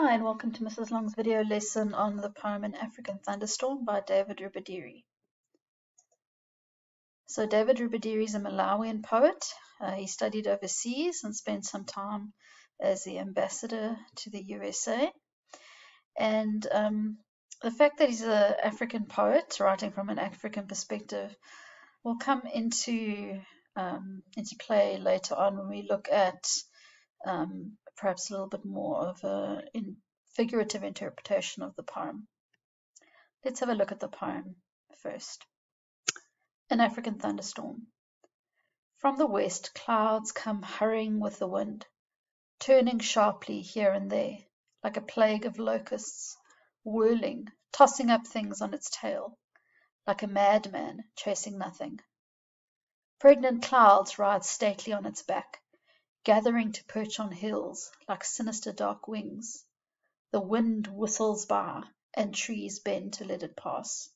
Hi and welcome to Mrs. Long's video lesson on the poem An African Thunderstorm by David Rubadiri. So David Rubadiri is a Malawian poet. He studied overseas and spent some time as the ambassador to the USA. And the fact that he's an African poet writing from an African perspective will come into play later on when we look at perhaps a little bit more of a figurative interpretation of the poem. Let's have a look at the poem first. An African thunderstorm. From the west, clouds come hurrying with the wind, turning sharply here and there, like a plague of locusts, whirling, tossing up things on its tail, like a madman chasing nothing. Pregnant clouds rise stately on its back, gathering to perch on hills like sinister dark wings. The wind whistles by and trees bend to let it pass.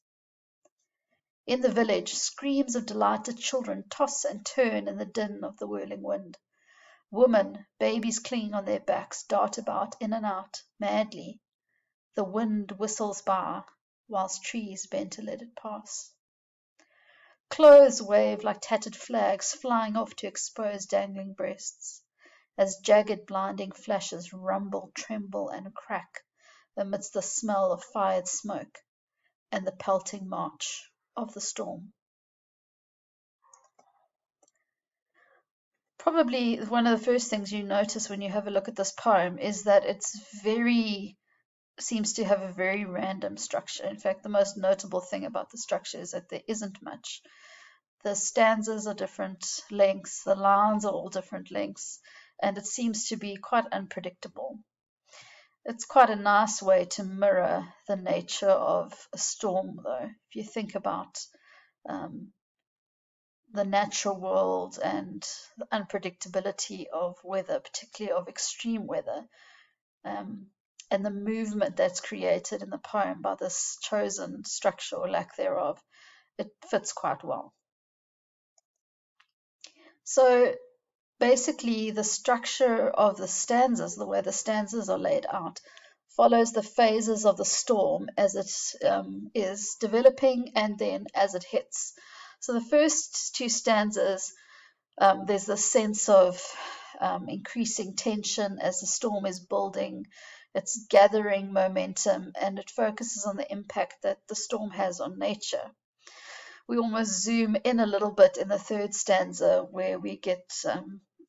In the village, screams of delighted children toss and turn in the din of the whirling wind. Women, babies clinging on their backs, dart about in and out madly. The wind whistles by whilst trees bend to let it pass. Clothes wave like tattered flags flying off to expose dangling breasts. As jagged blinding flashes rumble, tremble and crack amidst the smell of fired smoke and the pelting march of the storm. Probably one of the first things you notice when you have a look at this poem is that it seems to have a very random structure. In fact, the most notable thing about the structure is that there isn't much. The stanzas are different lengths, the lines are all different lengths, and it seems to be quite unpredictable. It's quite a nice way to mirror the nature of a storm, though. If you think about the natural world and the unpredictability of weather, particularly of extreme weather, and the movement that's created in the poem by this chosen structure or lack thereof, it fits quite well. So basically, the structure of the stanzas, the way the stanzas are laid out, follows the phases of the storm as it is developing and then as it hits. So the first two stanzas, there's this sense of increasing tension as the storm is building. It's gathering momentum and it focuses on the impact that the storm has on nature. We almost zoom in a little bit in the third stanza where we get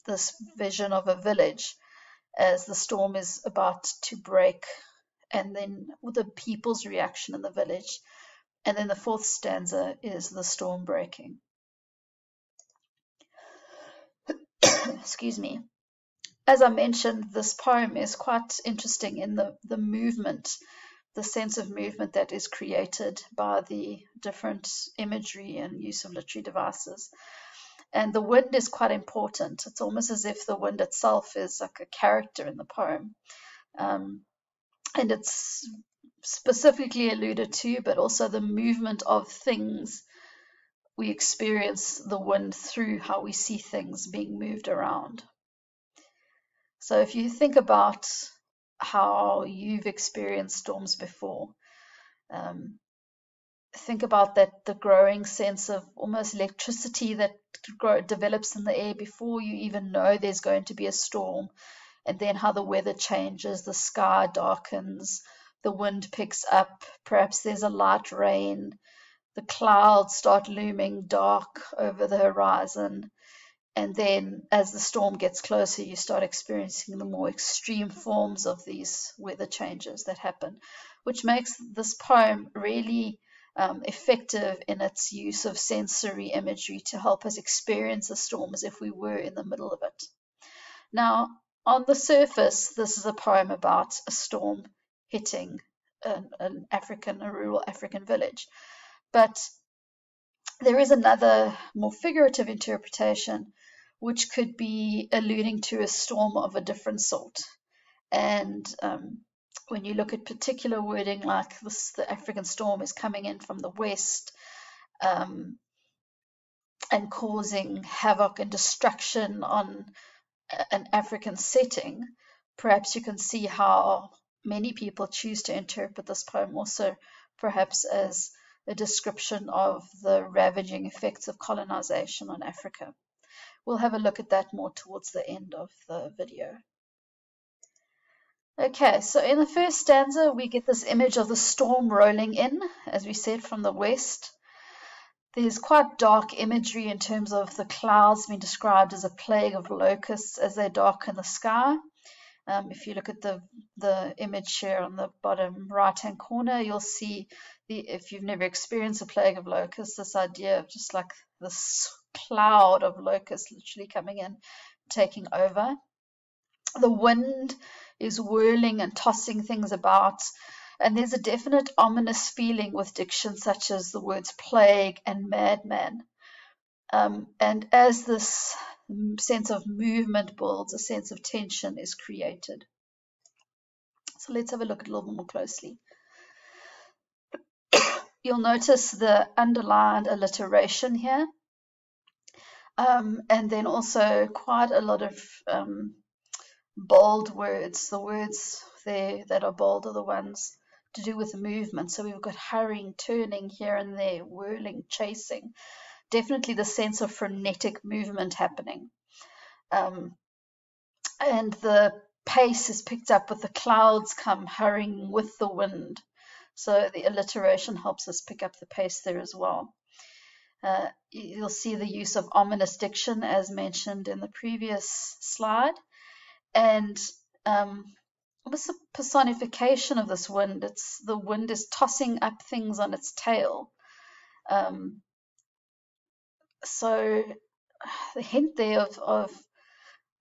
this vision of a village as the storm is about to break, and then the people's reaction in the village, and then the fourth stanza is the storm breaking. Excuse me. As I mentioned, this poem is quite interesting in the movement, the sense of movement that is created by the different imagery and use of literary devices. And the wind is quite important. It's almost as if the wind itself is like a character in the poem. And it's specifically alluded to, but also the movement of things. We experience the wind through how we see things being moved around. So if you think about how you've experienced storms before, think about the growing sense of almost electricity that develops in the air before you even know there's going to be a storm, and then how the weather changes, the sky darkens, the wind picks up, perhaps there's a light rain, the clouds start looming dark over the horizon. And then as the storm gets closer, you start experiencing the more extreme forms of these weather changes that happen, which makes this poem really effective in its use of sensory imagery to help us experience the storm as if we were in the middle of it. Now, on the surface, this is a poem about a storm hitting a rural African village. But there is another, more figurative interpretation, which could be alluding to a storm of a different sort. And when you look at particular wording like this, the African storm is coming in from the west and causing havoc and destruction on an African setting, perhaps you can see how Many people choose to interpret this poem also perhaps as a description of the ravaging effects of colonization on Africa. We'll have a look at that more towards the end of the video. Okay, so in the first stanza, we get this image of the storm rolling in, as we said, from the west. There's quite dark imagery in terms of the clouds being described as a plague of locusts as they darken the sky. If you look at the image here on the bottom right-hand corner, you'll see, if you've never experienced a plague of locusts, this idea of just like this cloud of locusts literally coming in, taking over. The wind is whirling and tossing things about, and there's a definite ominous feeling with diction such as the words plague and madman. And as this sense of movement builds, a sense of tension is created. So let's have a look at it a little more closely. You'll notice the underlined alliteration here, and then also quite a lot of bold words. The words there that are bold are the ones to do with movement. So we've got hurrying, turning here and there, whirling, chasing. Definitely the sense of frenetic movement happening. And the pace is picked up with the clouds come hurrying with the wind. So the alliteration helps us pick up the pace there as well. You'll see the use of ominous diction as mentioned in the previous slide. And almost a personification of this wind. The wind is tossing up things on its tail. So the hint there of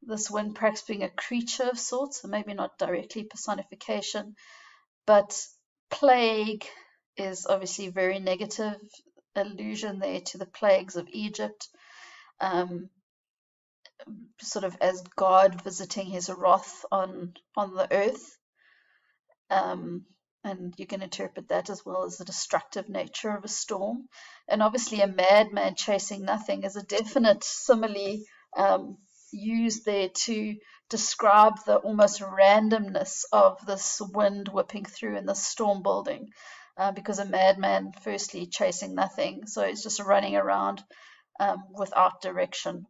this wind perhaps being a creature of sorts, so maybe not directly personification, but plague is obviously very negative, allusion there to the plagues of Egypt. Sort of as God visiting his wrath on the earth, and you can interpret that as well as the destructive nature of a storm. And obviously a madman chasing nothing is a definite simile used there to describe the almost randomness of this wind whipping through in the storm building, because a madman firstly chasing nothing, so he's just running around without direction.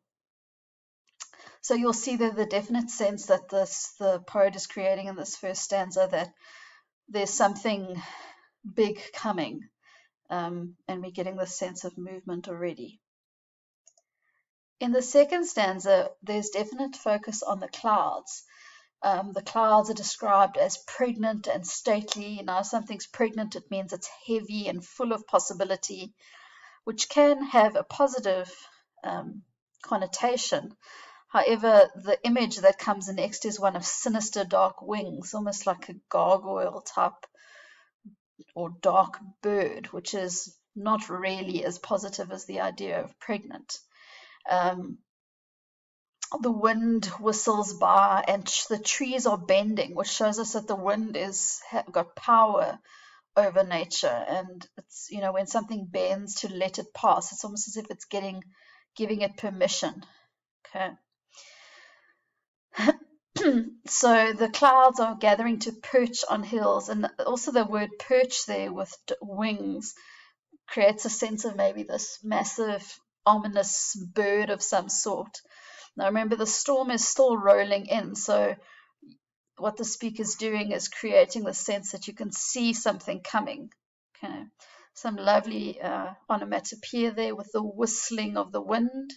So you'll see that the definite sense that the poet is creating in this first stanza that there's something big coming, and we're getting this sense of movement already. In the second stanza, there's definite focus on the clouds. The clouds are described as pregnant and stately. Now, if something's pregnant, it means it's heavy and full of possibility, which can have a positive connotation. However, the image that comes next is one of sinister dark wings, almost like a gargoyle type or dark bird, which is not really as positive as the idea of pregnant. The wind whistles by and the trees are bending, which shows us that the wind has got power over nature. And it's, you know, when something bends to let it pass, it's almost as if it's giving it permission. Okay. So the clouds are gathering to perch on hills, and also the word perch there with wings creates a sense of maybe this massive ominous bird of some sort. Now remember, the storm is still rolling in, so what the speaker's doing is creating the sense that you can see something coming. Okay, some lovely onomatopoeia there with the whistling of the wind,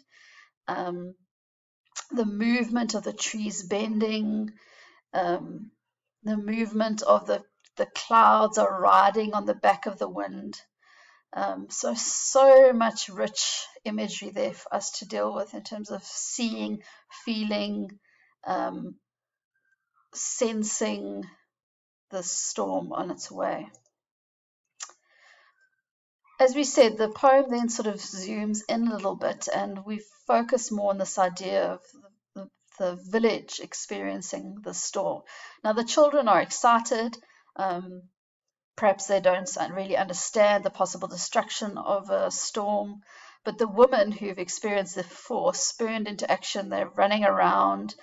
the movement of the trees bending, the movement of the clouds are riding on the back of the wind. So much rich imagery there for us to deal with in terms of seeing, feeling, sensing the storm on its way. As we said, the poem then sort of zooms in a little bit, and we focus more on this idea of the village experiencing the storm. Now, the children are excited. Perhaps they don't really understand the possible destruction of a storm, but the women who've experienced it before, spurned into action, they're running around.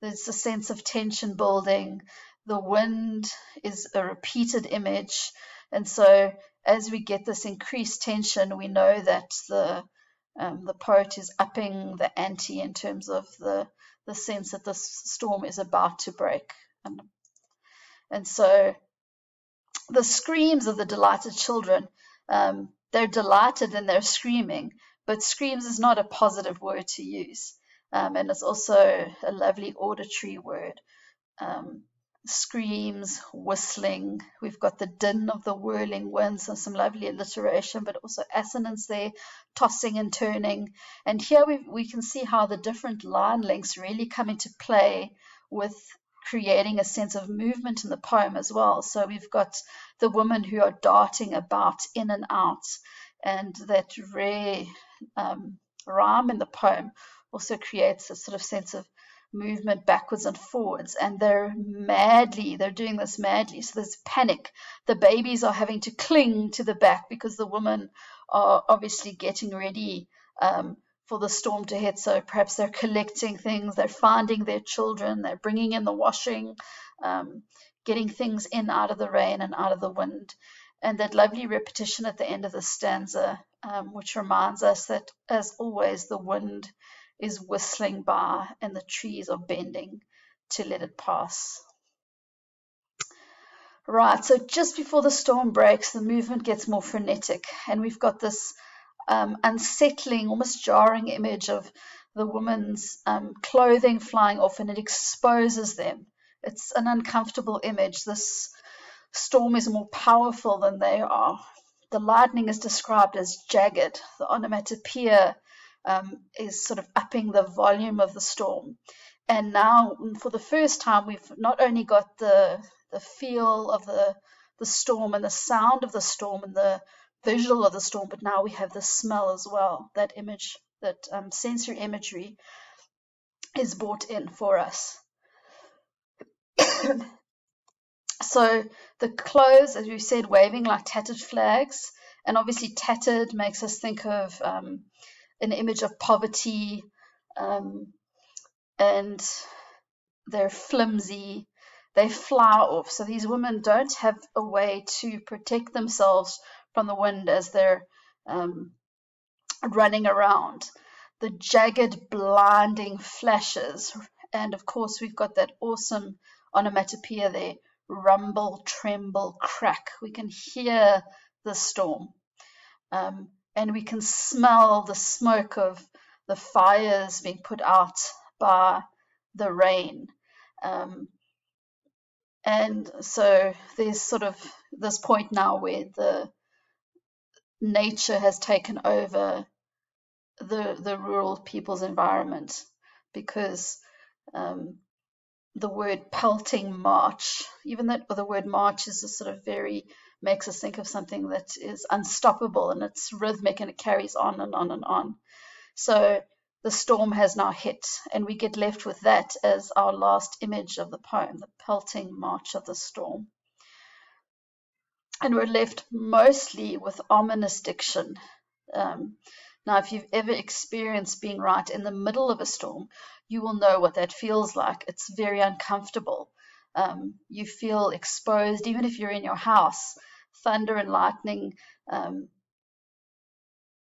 There's a sense of tension building. the wind is a repeated image. And so as we get this increased tension, we know that the poet is upping the ante in terms of the sense that this storm is about to break. And so the screams of the delighted children, they're delighted and they're screaming, but screams is not a positive word to use. And it's also a lovely auditory word. Screams, whistling, we've got the din of the whirling wind, so some lovely alliteration, but also assonance there, tossing and turning. And here we can see how the different line lengths really come into play with creating a sense of movement in the poem as well. So we've got the women who are darting about in and out, and that rare rhyme in the poem also creates a sort of sense of movement backwards and forwards, and they're doing this madly. So there's panic. The babies are having to cling to the back because the women are obviously getting ready for the storm to hit. So perhaps they're collecting things, they're finding their children, they're bringing in the washing, getting things in out of the rain and out of the wind. And that lovely repetition at the end of the stanza, which reminds us that, as always, the wind is whistling by and the trees are bending to let it pass. Right, so just before the storm breaks, the movement gets more frenetic, and we've got this unsettling, almost jarring image of the woman's clothing flying off, and it exposes them. It's an uncomfortable image. This storm is more powerful than they are. The lightning is described as jagged. The onomatopoeia is sort of upping the volume of the storm. And now, for the first time, we've not only got the feel of the storm and the sound of the storm and the visual of the storm, but now we have the smell as well. That image, that sensory imagery is brought in for us. So the clothes, as we said, waving like tattered flags, and obviously tattered makes us think of an image of poverty, and they're flimsy, they fly off. So these women don't have a way to protect themselves from the wind as they're running around. The jagged, blinding flashes, and of course we've got that awesome onomatopoeia there, rumble, tremble, crack. We can hear the storm. And we can smell the smoke of the fires being put out by the rain. And so there's sort of this point now where the nature has taken over the rural people's environment, because the word pelting march, even that the word march is a sort of very, makes us think of something that is unstoppable, and it's rhythmic and it carries on and on and on. So the storm has now hit, and we get left with that as our last image of the poem, the pelting march of the storm. And we're left mostly with ominous diction. Now, if you've ever experienced being right in the middle of a storm, you will know what that feels like. It's very uncomfortable. You feel exposed, even if you're in your house. Thunder and lightning,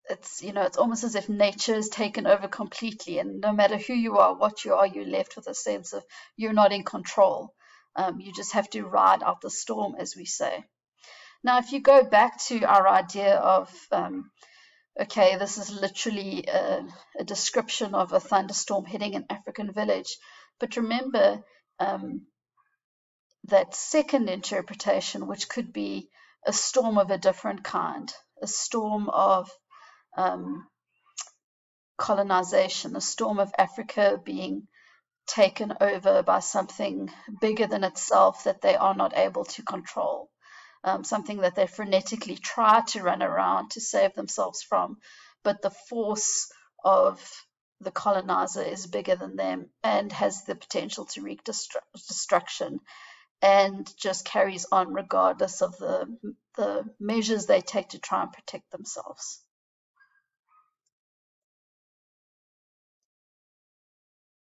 it's, you know, it's almost as if nature is taken over completely, and no matter who you are, what you are, you're left with a sense of you're not in control. You just have to ride out the storm, as we say. Now, if you go back to our idea of, okay, this is literally a description of a thunderstorm hitting an African village, but remember, that second interpretation, which could be a storm of a different kind, a storm of colonization, a storm of Africa being taken over by something bigger than itself that they are not able to control, something that they frenetically try to run around to save themselves from, but the force of the colonizer is bigger than them and has the potential to wreak destruction, and just carries on regardless of the measures they take to try and protect themselves.